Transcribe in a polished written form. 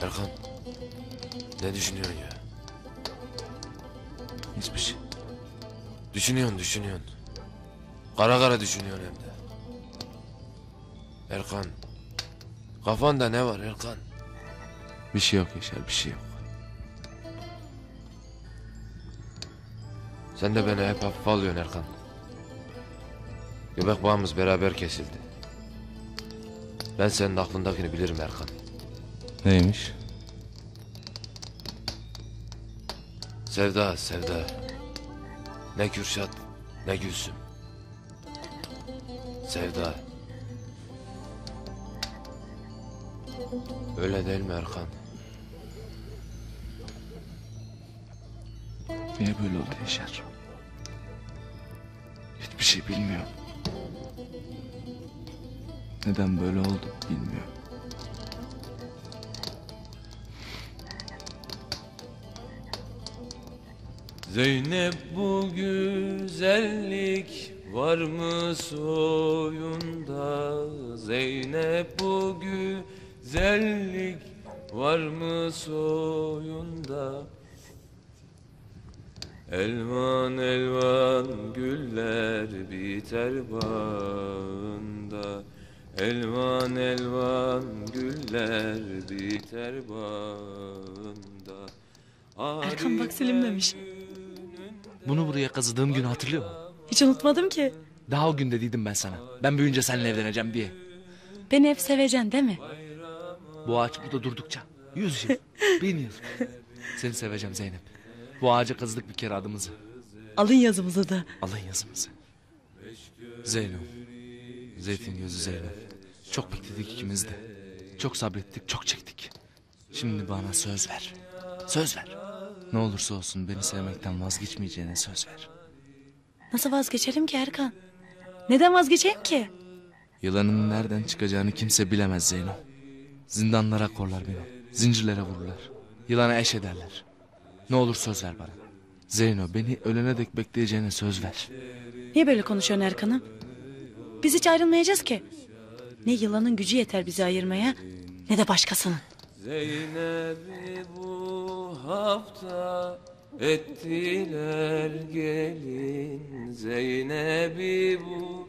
Erkan, ne düşünüyorsun ya? Hiçbir şey. Düşünüyorsun. Kara kara düşünüyorsun hem de. Erkan, kafanda ne var Erkan? Bir şey yok Yaşar, bir şey yok. Sen de beni hep hafife alıyorsun Erkan. Göbek bağımız beraber kesildi. Ben senin aklındakini bilirim Erkan. Neymiş? Sevda. Ne Kürşat, ne Gülsüm. Sevda. Öyle değil mi Erkan? Niye böyle oldu Yaşar? Hiçbir şey bilmiyorum. Neden böyle oldu bilmiyorum. Zeynep bu güzellik var mı soyunda? Zeynep bu güzellik var mı soyunda? Elvan güller biter bağında. Elvan güller biter bağında. Erkan bak silinmemiş. Bunu buraya kazıdığım günü hatırlıyor musun? Hiç unutmadım ki. Daha o gün dediydim ben sana. Ben büyüyünce seninle evleneceğim diye. Beni hep seveceksin değil mi? Bu ağaç burada durdukça 100 yıl, 1000 yıl. Seni seveceğim Zeynep. Bu ağaca kazdık bir kere adımızı. Alın yazımızı da. Alın yazımızı. Zeyno. Zeytin gözü Zeyno. Çok bekledik ikimiz de. Çok sabrettik, çok çektik. Şimdi bana söz ver. Söz ver. Ne olursa olsun beni sevmekten vazgeçmeyeceğine söz ver. Nasıl vazgeçerim ki Erkan? Neden vazgeçeyim ki? Yılanın nereden çıkacağını kimse bilemez Zeyno. Zindanlara korlar beni. Zincirlere vururlar. Yılana eş ederler. Ne olur söz ver bana. Zeyno, beni ölene dek bekleyeceğine söz ver. Niye böyle konuşuyorsun Erkan'ım? Biz hiç ayrılmayacağız ki. Ne yılanın gücü yeter bizi ayırmaya, ne de başkasının. Zeynep'i bu hafta ettiler gelin. Zeynep'i bu...